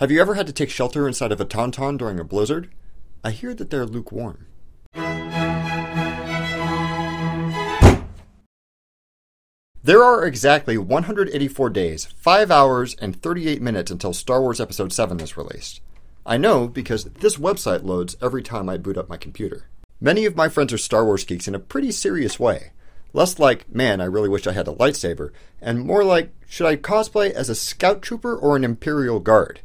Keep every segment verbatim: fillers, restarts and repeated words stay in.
Have you ever had to take shelter inside of a Tauntaun during a blizzard? I hear that they're lukewarm. There are exactly one hundred eighty-four days, five hours and thirty-eight minutes until Star Wars Episode seven is released. I know because this website loads every time I boot up my computer. Many of my friends are Star Wars geeks in a pretty serious way. Less like, man, I really wish I had a lightsaber, and more like, should I cosplay as a scout trooper or an Imperial Guard?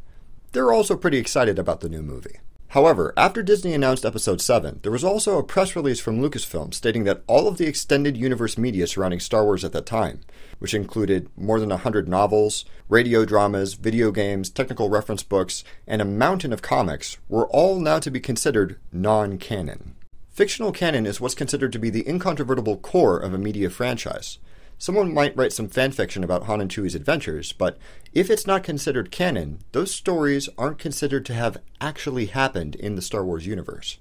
They're also pretty excited about the new movie. However, after Disney announced Episode seven, there was also a press release from Lucasfilm stating that all of the extended universe media surrounding Star Wars at that time, which included more than one hundred novels, radio dramas, video games, technical reference books, and a mountain of comics, were all now to be considered non-canon. Fictional canon is what's considered to be the incontrovertible core of a media franchise. Someone might write some fanfiction about Han and Chewie's adventures, but if it's not considered canon, those stories aren't considered to have actually happened in the Star Wars universe.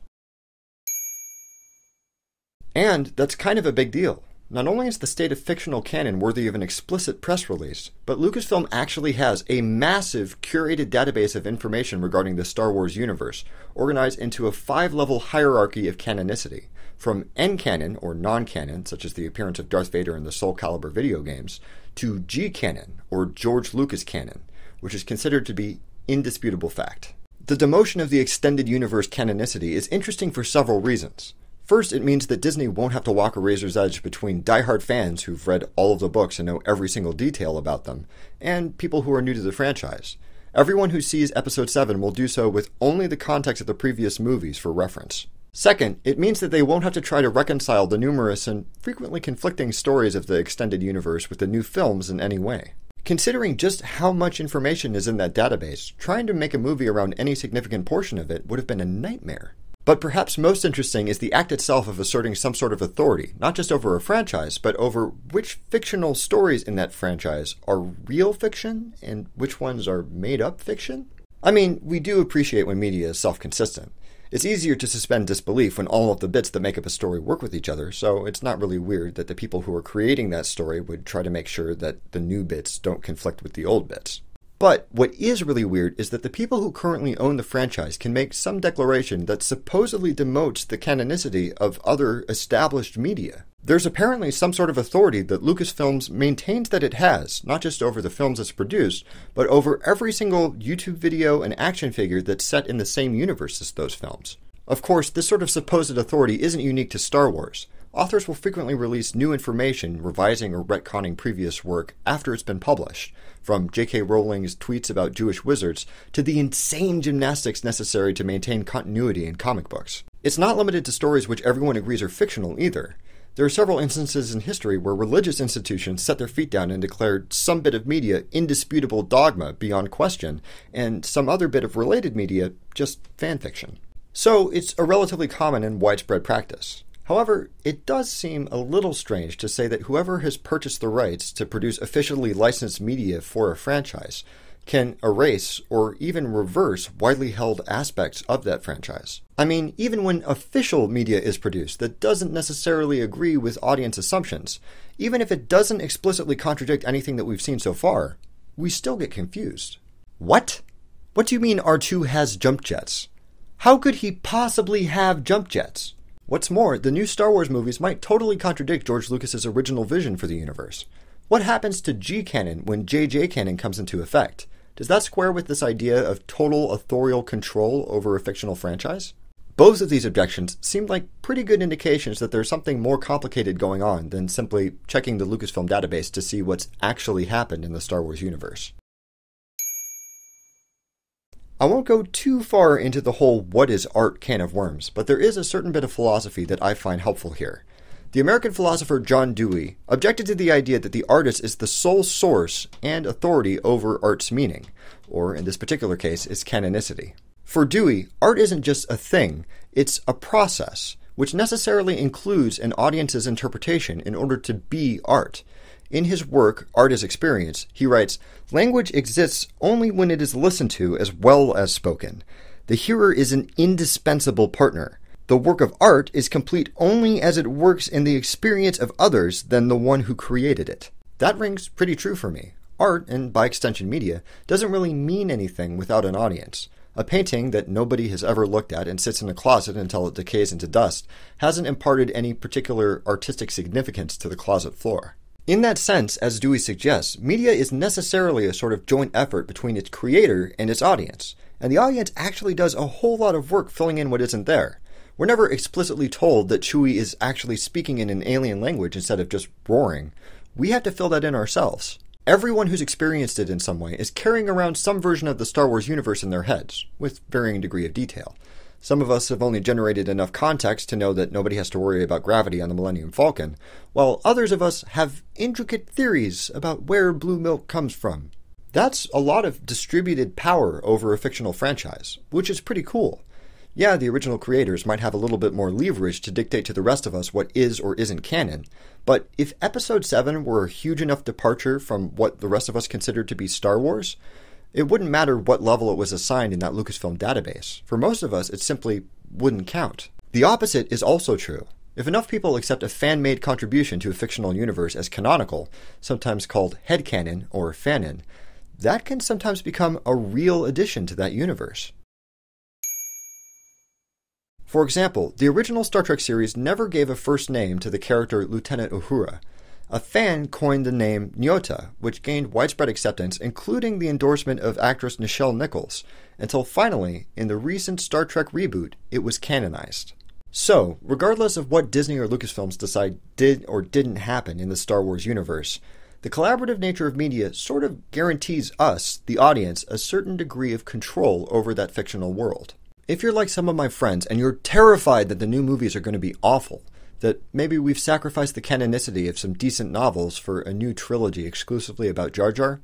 And that's kind of a big deal. Not only is the state of fictional canon worthy of an explicit press release, but Lucasfilm actually has a massive curated database of information regarding the Star Wars universe, organized into a five-level hierarchy of canonicity, from N-canon, or non-canon, such as the appearance of Darth Vader in the Soul Calibur video games, to G-canon, or George Lucas canon, which is considered to be indisputable fact. The demotion of the extended universe canonicity is interesting for several reasons. First, it means that Disney won't have to walk a razor's edge between diehard fans who've read all of the books and know every single detail about them, and people who are new to the franchise. Everyone who sees Episode seven will do so with only the context of the previous movies for reference. Second, it means that they won't have to try to reconcile the numerous and frequently conflicting stories of the extended universe with the new films in any way. Considering just how much information is in that database, trying to make a movie around any significant portion of it would have been a nightmare. But perhaps most interesting is the act itself of asserting some sort of authority, not just over a franchise, but over which fictional stories in that franchise are real fiction and which ones are made-up fiction. I mean, we do appreciate when media is self-consistent. It's easier to suspend disbelief when all of the bits that make up a story work with each other, so it's not really weird that the people who are creating that story would try to make sure that the new bits don't conflict with the old bits. But what is really weird is that the people who currently own the franchise can make some declaration that supposedly demotes the canonicity of other established media. There's apparently some sort of authority that Lucasfilm maintains that it has, not just over the films it's produced, but over every single YouTube video and action figure that's set in the same universe as those films. Of course, this sort of supposed authority isn't unique to Star Wars. Authors will frequently release new information revising or retconning previous work after it's been published, from J K Rowling's tweets about Jewish wizards to the insane gymnastics necessary to maintain continuity in comic books. It's not limited to stories which everyone agrees are fictional either. There are several instances in history where religious institutions set their feet down and declared some bit of media indisputable dogma beyond question, and some other bit of related media just fanfiction. So it's a relatively common and widespread practice. However, it does seem a little strange to say that whoever has purchased the rights to produce officially licensed media for a franchise can erase or even reverse widely held aspects of that franchise. I mean, even when official media is produced that doesn't necessarily agree with audience assumptions, even if it doesn't explicitly contradict anything that we've seen so far, we still get confused. What? What do you mean R two has jump jets? How could he possibly have jump jets? What's more, the new Star Wars movies might totally contradict George Lucas's original vision for the universe. What happens to G-canon when J J canon comes into effect? Does that square with this idea of total authorial control over a fictional franchise? Both of these objections seem like pretty good indications that there's something more complicated going on than simply checking the Lucasfilm database to see what's actually happened in the Star Wars universe. I won't go too far into the whole what is art can of worms, but there is a certain bit of philosophy that I find helpful here. The American philosopher John Dewey objected to the idea that the artist is the sole source and authority over art's meaning, or in this particular case, its canonicity. For Dewey, art isn't just a thing, it's a process, which necessarily includes an audience's interpretation in order to be art. In his work, Art as Experience, he writes, "Language exists only when it is listened to as well as spoken. The hearer is an indispensable partner. The work of art is complete only as it works in the experience of others than the one who created it." That rings pretty true for me. Art, and by extension media, doesn't really mean anything without an audience. A painting that nobody has ever looked at and sits in a closet until it decays into dust hasn't imparted any particular artistic significance to the closet floor. In that sense, as Dewey suggests, media is necessarily a sort of joint effort between its creator and its audience, and the audience actually does a whole lot of work filling in what isn't there. We're never explicitly told that Chewie is actually speaking in an alien language instead of just roaring. We have to fill that in ourselves. Everyone who's experienced it in some way is carrying around some version of the Star Wars universe in their heads, with varying degree of detail. Some of us have only generated enough context to know that nobody has to worry about gravity on the Millennium Falcon, while others of us have intricate theories about where blue milk comes from. That's a lot of distributed power over a fictional franchise, which is pretty cool. Yeah, the original creators might have a little bit more leverage to dictate to the rest of us what is or isn't canon, but if Episode seven were a huge enough departure from what the rest of us considered to be Star Wars, it wouldn't matter what level it was assigned in that Lucasfilm database. For most of us, it simply wouldn't count. The opposite is also true. If enough people accept a fan-made contribution to a fictional universe as canonical, sometimes called headcanon or fanon, that can sometimes become a real addition to that universe. For example, the original Star Trek series never gave a first name to the character Lieutenant Uhura. A fan coined the name Nyota, which gained widespread acceptance, including the endorsement of actress Nichelle Nichols, until finally, in the recent Star Trek reboot, it was canonized. So, regardless of what Disney or Lucasfilms decide did or didn't happen in the Star Wars universe, the collaborative nature of media sort of guarantees us, the audience, a certain degree of control over that fictional world. If you're like some of my friends and you're terrified that the new movies are going to be awful, that maybe we've sacrificed the canonicity of some decent novels for a new trilogy exclusively about Jar Jar,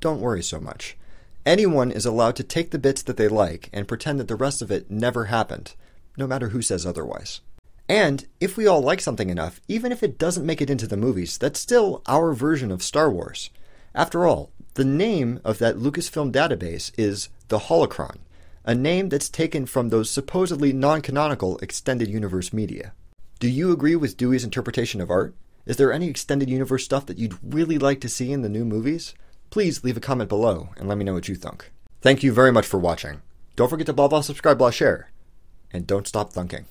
don't worry so much. Anyone is allowed to take the bits that they like and pretend that the rest of it never happened, no matter who says otherwise. And if we all like something enough, even if it doesn't make it into the movies, that's still our version of Star Wars. After all, the name of that Lucasfilm database is the Holocron, a name that's taken from those supposedly non-canonical extended universe media. Do you agree with Dewey's interpretation of art? Is there any extended universe stuff that you'd really like to see in the new movies? Please leave a comment below and let me know what you think. Thank you very much for watching. Don't forget to blah blah subscribe, blah share, and don't stop thunking.